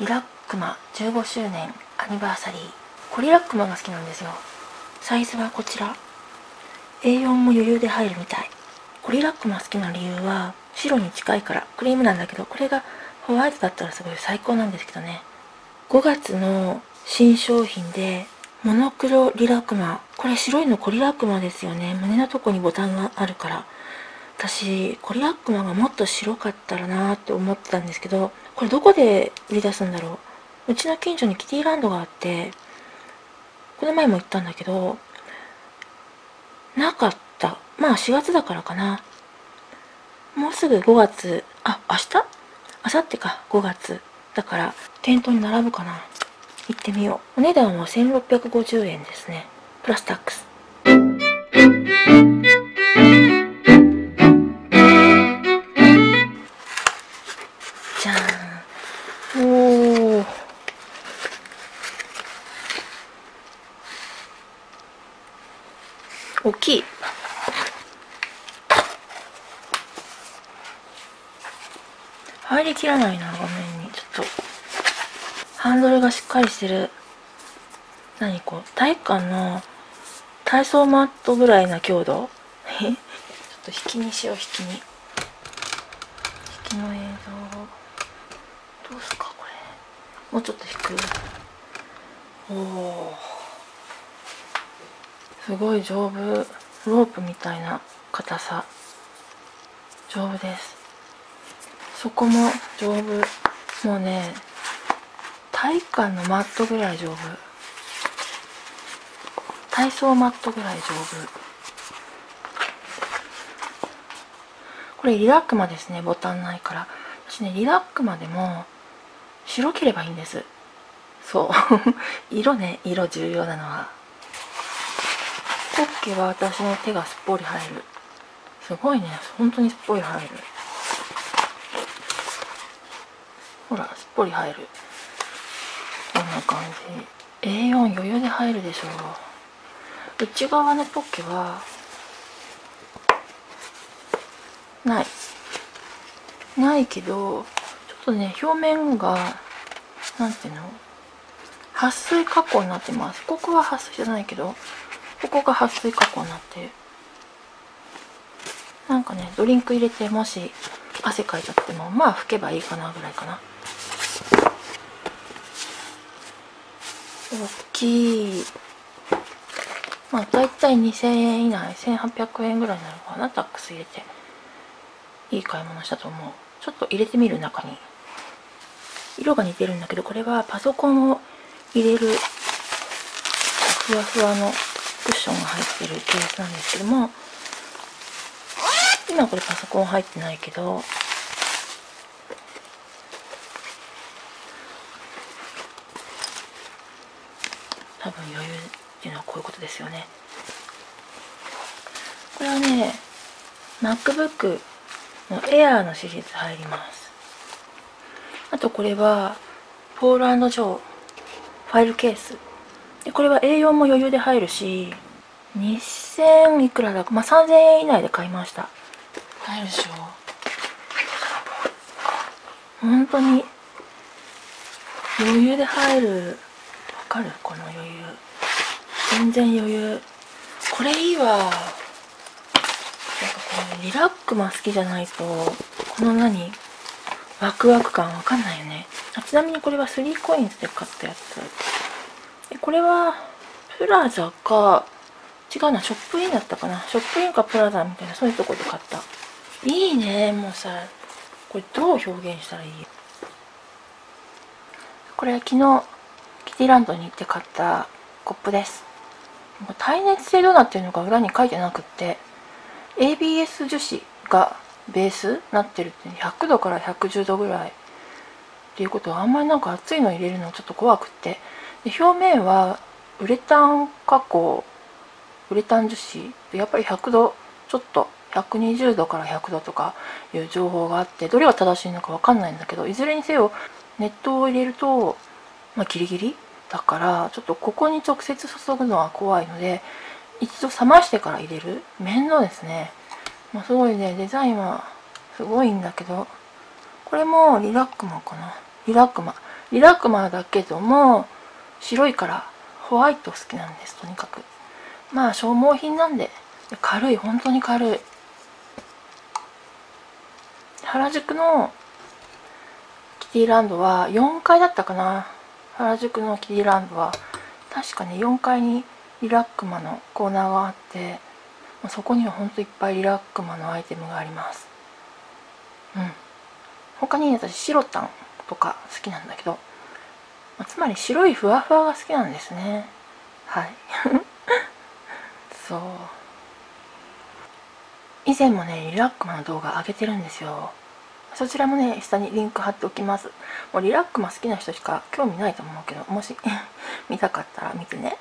リラックマ15周年アニバーサリー。これリラックマが好きなんですよ。サイズはこちら A4 も余裕で入るみたい。これリラックマ好きな理由は白に近いから。クリームなんだけど、これがホワイトだったらすごい最高なんですけどね。5月の新商品でモノクロリラックマ、これ白いのコリラックマですよね。胸のとこにボタンがあるから。私コリラックマがもっと白かったらなーって思ってたんですけど、これどこで売り出すんだろう。うちの近所にキティランドがあって、この前も行ったんだけどなかった。まあ4月だからかな。もうすぐ5月、あ、明日明後日か、5月だから店頭に並ぶかな。行ってみよう。お値段は1650円ですね、プラスタックス。じゃーん。おー、大きい。入りきらないな、画面に。ちょっとハンドルがしっかりしてる。何こう、体育館の体操マットぐらいな強度。ちょっと引きにしよう、引きに。引きの映像。どうすかこれ。もうちょっと引く。おお、すごい丈夫。ロープみたいな硬さ、丈夫です。そこも丈夫。もうね、体育館のマットぐらい丈夫。体操マットぐらい丈夫。これリラックマですね。ボタンないから。私ね、リラックマでも白ければいいんです。そう色ね、色重要なのは。ポッケは私の手がすっぽり入る。すごいね、本当にすっぽり入る。ほら、すっぽり入る。こんな感じ。 A4 余裕で入るでしょう。内側のポッケはないけど、ちょっとね、表面がなんていうの、撥水加工になってます。ここは撥水じゃないけど、ここが撥水加工になってる。なんかね、ドリンク入れて、もし汗かいちゃってもまあ拭けばいいかなぐらいかな。大きい。まあだいたい2000円以内、1800円ぐらいになるかな。タックス入れていい買い物したと思う。ちょっと入れてみる。中に色が似てるんだけど、これはパソコンを入れるふわふわのクッションが入ってるケースなんですけども、今これパソコン入ってないけど、多分余裕っていうのはこういうことですよね。これはね、 MacBookエアーのシリーズ入ります。あとこれはポール&ジョーファイルケースで、これは A4 も余裕で入るし、2000いくらだか、まあ、3000円以内で買いました。入るでしょ。本当に余裕で入る。わかる、この余裕。全然余裕。これいいわ。リラックマ好きじゃないと、この何、ワクワク感わかんないよね。あ、ちなみにこれは3コインズで買ったやつで、これはプラザか、違うな、ショップインだったかな。ショップインかプラザみたいな、そういうとこで買った。いいね。もうさ、これどう表現したらいい。これは昨日キティランドに行って買ったコップです。耐熱性どうなってるのか裏に書いてなくって、ABS 樹脂がベースになってるって、100度から110度ぐらいっていうことは、あんまりなんか熱いの入れるのちょっと怖くって。で、表面はウレタン加工、ウレタン樹脂で、やっぱり100度ちょっと、120度から100度とかいう情報があって、どれが正しいのかわかんないんだけど、いずれにせよ熱湯を入れると、まあ、ギリギリだから、ちょっとここに直接注ぐのは怖いので、一度冷ましてから入れる。面倒ですね。まあ、すごいね、デザインはすごいんだけど、これもリラックマかな。リラックマリラクマだけども白いからホワイト好きなんです。とにかくまあ消耗品なんで軽い、本当に軽い。原宿のキティランドは4階だったかな。原宿のキティランドは確かね4階にリラックマのコーナーがあって、そこにはほんといっぱいリラックマのアイテムがあります。うん、他に私シロタンとか好きなんだけど、つまり白いふわふわが好きなんですね。はいそう、以前もねリラックマの動画上げてるんですよ。そちらもね下にリンク貼っておきます。もうリラックマ好きな人しか興味ないと思うけど、もし見たかったら見てね。